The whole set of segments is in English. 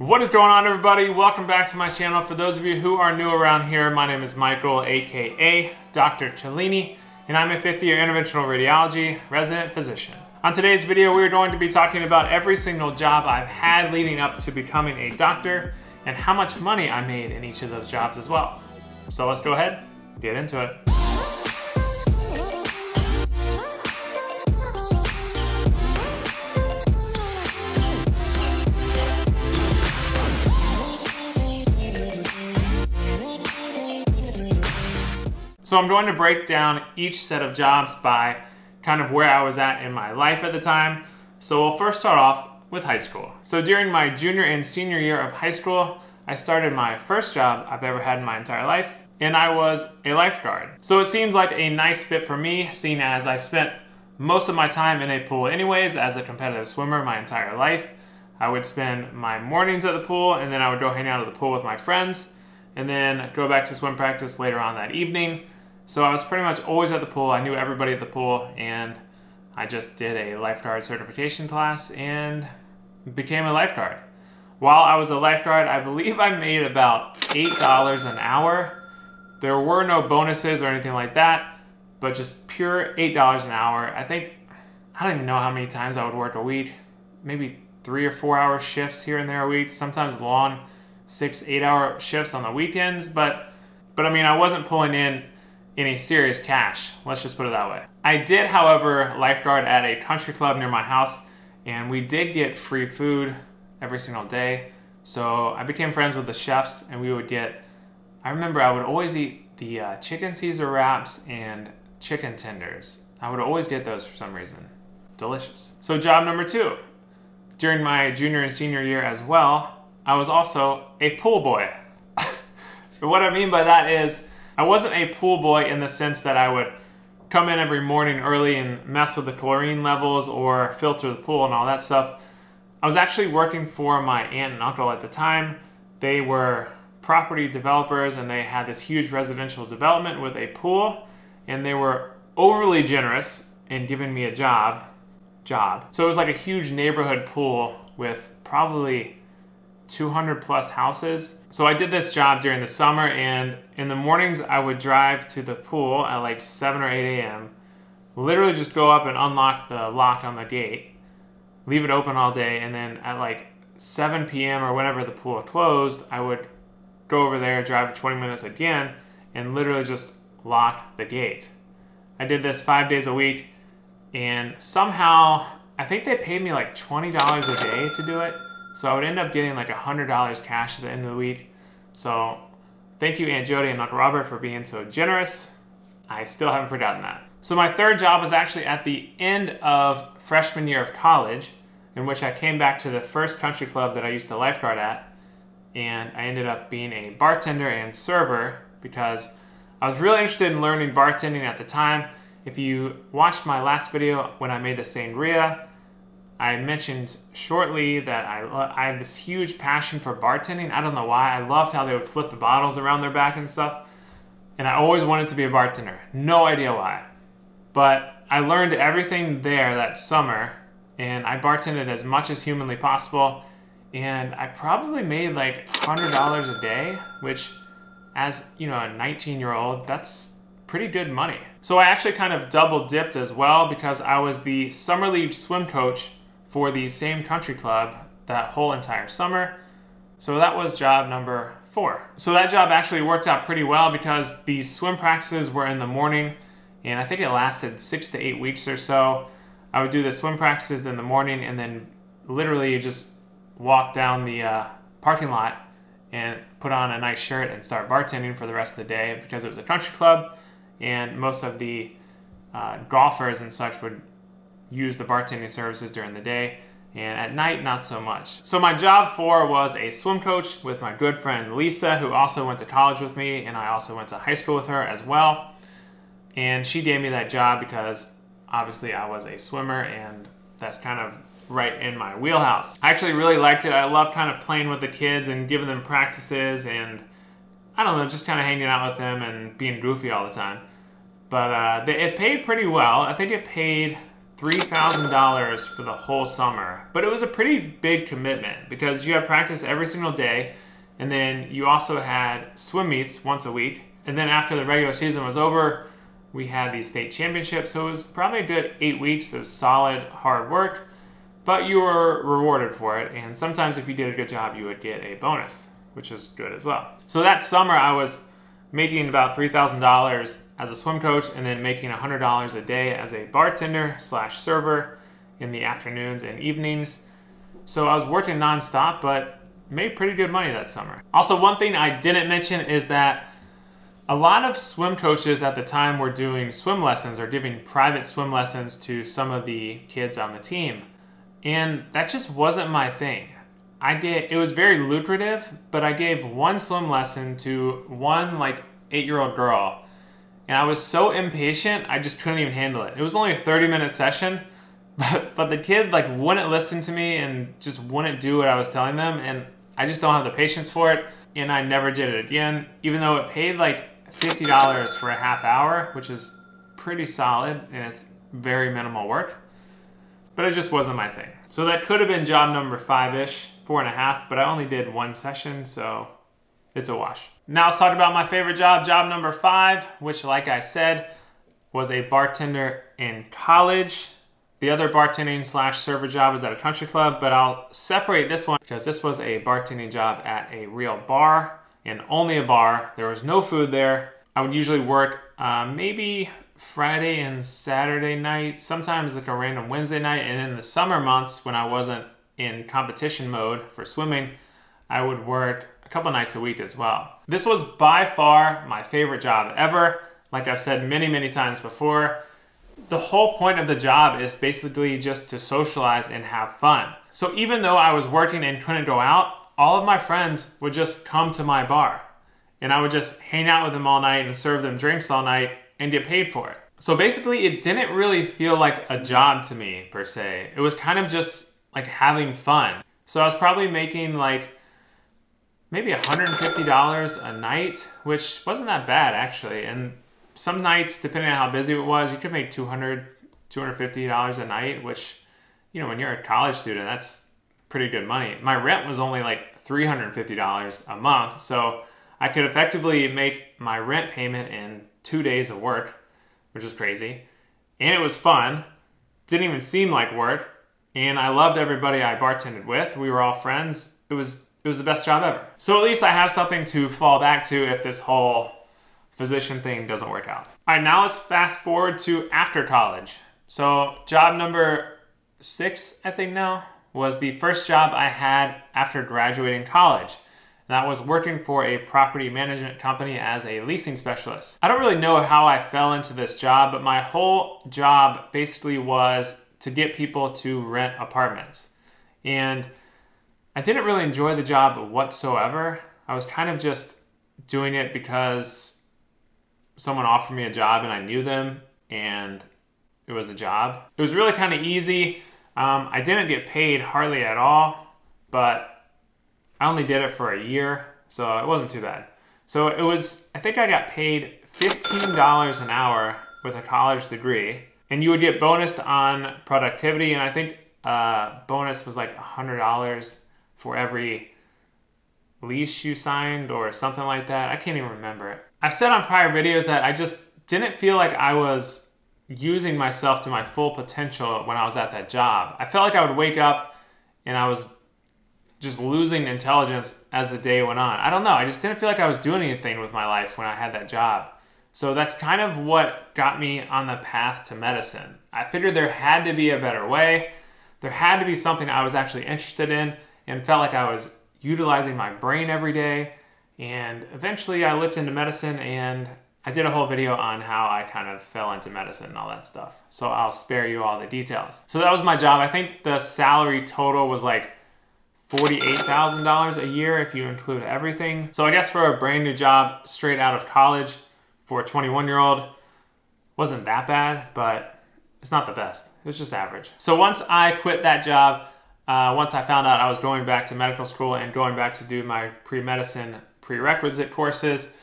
What is going on, everybody? Welcome back to my channel. For those of you who are new around here, my name is Michael, aka Dr. Cellini, and I'm a fifth-year interventional radiology resident physician. On today's video, we're going to be talking about every single job I've had leading up to becoming a doctor and how much money I made in each of those jobs as well. So let's go ahead and get into it. So I'm going to break down each set of jobs by kind of where I was at in my life at the time. So we'll first start off with high school. So during my junior and senior year of high school, I started my first job I've ever had in my entire life, and I was a lifeguard. So it seemed like a nice fit for me, seeing as I spent most of my time in a pool anyways. As a competitive swimmer my entire life, I would spend my mornings at the pool, and then I would go hang out at the pool with my friends, and then go back to swim practice later on that evening. So I was pretty much always at the pool. I knew everybody at the pool, and I just did a lifeguard certification class and became a lifeguard. While I was a lifeguard, I believe I made about $8 an hour. There were no bonuses or anything like that, but just pure $8 an hour. I don't even know how many times I would work a week, maybe 3 or 4 hour shifts here and there a week, sometimes long 6, 8 hour shifts on the weekends. But I mean, I wasn't pulling in any serious cash, let's just put it that way. I did, however, lifeguard at a country club near my house, and we did get free food every single day. So I became friends with the chefs, and we would get, I remember I would always eat the chicken Caesar wraps and chicken tenders. I would always get those for some reason. Delicious. So job number two, during my junior and senior year as well, I was also a pool boy. What I mean by that is, I wasn't a pool boy in the sense that I would come in every morning early and mess with the chlorine levels or filter the pool and all that stuff. I was actually working for my aunt and uncle at the time. They were property developers, and they had this huge residential development with a pool, and they were overly generous in giving me a job. So it was like a huge neighborhood pool with probably 200 plus houses. So I did this job during the summer, and in the mornings I would drive to the pool at like 7 or 8 a.m. Literally just go up and unlock the lock on the gate, leave it open all day, and then at like 7 p.m. or whenever the pool closed, I would go over there, drive 20 minutes again, and literally just lock the gate. I did this 5 days a week, and somehow I think they paid me like $20 a day to do it. So I would end up getting like $100 cash at the end of the week. So thank you, Aunt Jody and Uncle Robert, for being so generous. I still haven't forgotten that. So my third job was actually at the end of freshman year of college, in which I came back to the first country club that I used to lifeguard at. And I ended up being a bartender and server because I was really interested in learning bartending at the time. If you watched my last video when I made the sangria, I mentioned shortly that I had this huge passion for bartending. I don't know why. I loved how they would flip the bottles around their back and stuff. And I always wanted to be a bartender. No idea why. But I learned everything there that summer, and I bartended as much as humanly possible. And I probably made like $100 a day, which, as you know, a 19-year-old, that's pretty good money. So I actually kind of double dipped as well, because I was the summer league swim coach for the same country club that whole entire summer. So that was job number four. So that job actually worked out pretty well because the swim practices were in the morning, and I think it lasted 6 to 8 weeks or so. I would do the swim practices in the morning, and then literally just walk down the parking lot and put on a nice shirt and start bartending for the rest of the day, because it was a country club, and most of the golfers and such would use the bartending services during the day, and at night, not so much. So my job four was a swim coach with my good friend Lisa, who also went to college with me, and I also went to high school with her as well. And she gave me that job because obviously I was a swimmer, and that's kind of right in my wheelhouse. I actually really liked it. I love kind of playing with the kids and giving them practices, and I don't know, just kind of hanging out with them and being goofy all the time. But it paid pretty well. I think it paid $3,000 for the whole summer. But it was a pretty big commitment because you had practice every single day, and then you also had swim meets once a week. And then after the regular season was over, we had the state championship. So it was probably a good 8 weeks of solid hard work, but you were rewarded for it. And sometimes if you did a good job, you would get a bonus, which is good as well. So that summer I was making about $3,000 as a swim coach and then making $100 a day as a bartender slash server in the afternoons and evenings. So I was working nonstop, but made pretty good money that summer. Also, one thing I didn't mention is that a lot of swim coaches at the time were doing swim lessons or giving private swim lessons to some of the kids on the team. And that just wasn't my thing. It was very lucrative, but I gave one swim lesson to one like 8-year-old girl. And I was so impatient, I just couldn't even handle it. It was only a 30-minute session, but the kid like wouldn't listen to me and just wouldn't do what I was telling them. And I just don't have the patience for it. And I never did it again, even though it paid like $50 for a half hour, which is pretty solid and it's very minimal work. But it just wasn't my thing. So that could have been job number 5-ish, 4.5, but I only did one session, so it's a wash. Now let's talk about my favorite job, job number 5, which, like I said, was a bartender in college. The other bartending slash server job was at a country club, but I'll separate this one because this was a bartending job at a real bar and only a bar. There was no food there. I would usually work maybe Friday and Saturday night, sometimes like a random Wednesday night, and in the summer months when I wasn't in competition mode for swimming, I would work a couple nights a week as well. This was by far my favorite job ever. Like I've said many, many times before, the whole point of the job is basically just to socialize and have fun. So even though I was working and couldn't go out, all of my friends would just come to my bar and I would just hang out with them all night and serve them drinks all night and get paid for it. So basically it didn't really feel like a job to me per se. It was kind of just like having fun. So I was probably making like maybe $150 a night, which wasn't that bad actually. And some nights, depending on how busy it was, you could make $200, $250 a night, which, you know, when you're a college student, that's pretty good money. My rent was only like $350 a month. So I could effectively make my rent payment in 2 days of work, which was crazy. And it was fun. Didn't even seem like work. And I loved everybody I bartended with. We were all friends. It was the best job ever. So at least I have something to fall back to if this whole physician thing doesn't work out. All right, now let's fast forward to after college. So job number 6, I think now, was the first job I had after graduating college. That was working for a property management company as a leasing specialist. I don't really know how I fell into this job, but my whole job basically was to get people to rent apartments. And I didn't really enjoy the job whatsoever. I was kind of just doing it because someone offered me a job and I knew them and it was a job. It was really kind of easy. I didn't get paid hardly at all, but I only did it for a year, so it wasn't too bad. So it was, I think I got paid $15 an hour with a college degree, and you would get bonused on productivity, and I think bonus was like $100 for every lease you signed or something like that. I can't even remember it. I've said on prior videos that I just didn't feel like I was using myself to my full potential when I was at that job. I felt like I would wake up and I was just losing intelligence as the day went on. I don't know, I just didn't feel like I was doing anything with my life when I had that job. So that's kind of what got me on the path to medicine. I figured there had to be a better way. There had to be something I was actually interested in and felt like I was utilizing my brain every day. And eventually I looked into medicine and I did a whole video on how I kind of fell into medicine and all that stuff. So I'll spare you all the details. So that was my job. I think the salary total was like $48,000 a year if you include everything. So I guess for a brand new job straight out of college for a 21-year-old, wasn't that bad, but it's not the best. It was just average. So once I quit that job, once I found out I was going back to medical school and going back to do my pre-medicine prerequisite courses,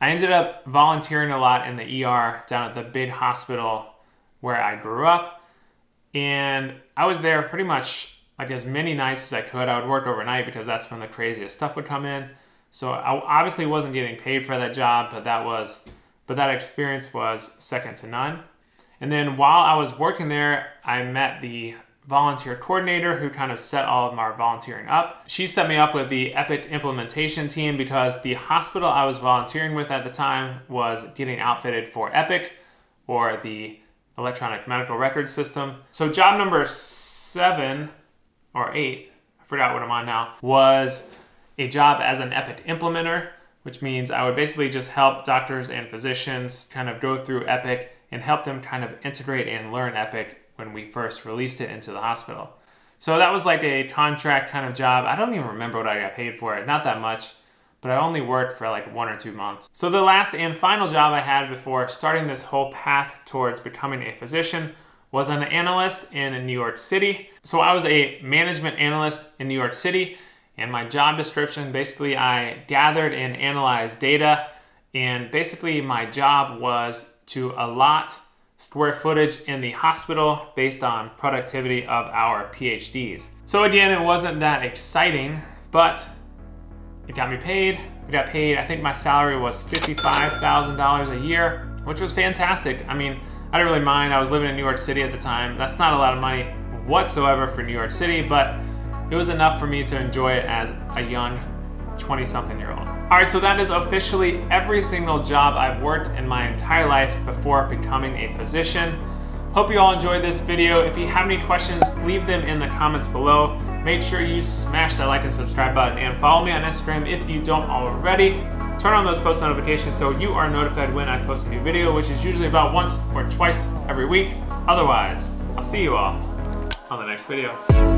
I ended up volunteering a lot in the ER down at the big hospital where I grew up. And I was there pretty much like as many nights as I could. I would work overnight because that's when the craziest stuff would come in. So I obviously wasn't getting paid for that job, but that experience was second to none. And then while I was working there, I met the volunteer coordinator who kind of set all of our volunteering up. She set me up with the Epic implementation team because the hospital I was volunteering with at the time was getting outfitted for Epic, or the electronic medical record system. So job number 7 or 8, I forgot what I'm on now, was a job as an Epic implementer, which means I would basically just help doctors and physicians kind of go through Epic and help them kind of integrate and learn Epic when we first released it into the hospital. So that was like a contract kind of job. I don't even remember what I got paid for it, not that much, but I only worked for like 1 or 2 months. So the last and final job I had before starting this whole path towards becoming a physician was an analyst in New York City. So I was a management analyst in New York City, and my job description, basically I gathered and analyzed data, and basically my job was to allot square footage in the hospital based on productivity of our PhDs. So again, it wasn't that exciting, but it got me paid. I got paid, I think my salary was $55,000 a year, which was fantastic. I mean, I didn't really mind. I was living in New York City at the time. That's not a lot of money whatsoever for New York City, but it was enough for me to enjoy it as a young 20-something-year-old. All right, so that is officially every single job I've worked in my entire life before becoming a physician. Hope you all enjoyed this video. If you have any questions, leave them in the comments below. Make sure you smash that like and subscribe button, and follow me on Instagram if you don't already. Turn on those post notifications so you are notified when I post a new video, which is usually about once or twice every week. Otherwise, I'll see you all on the next video.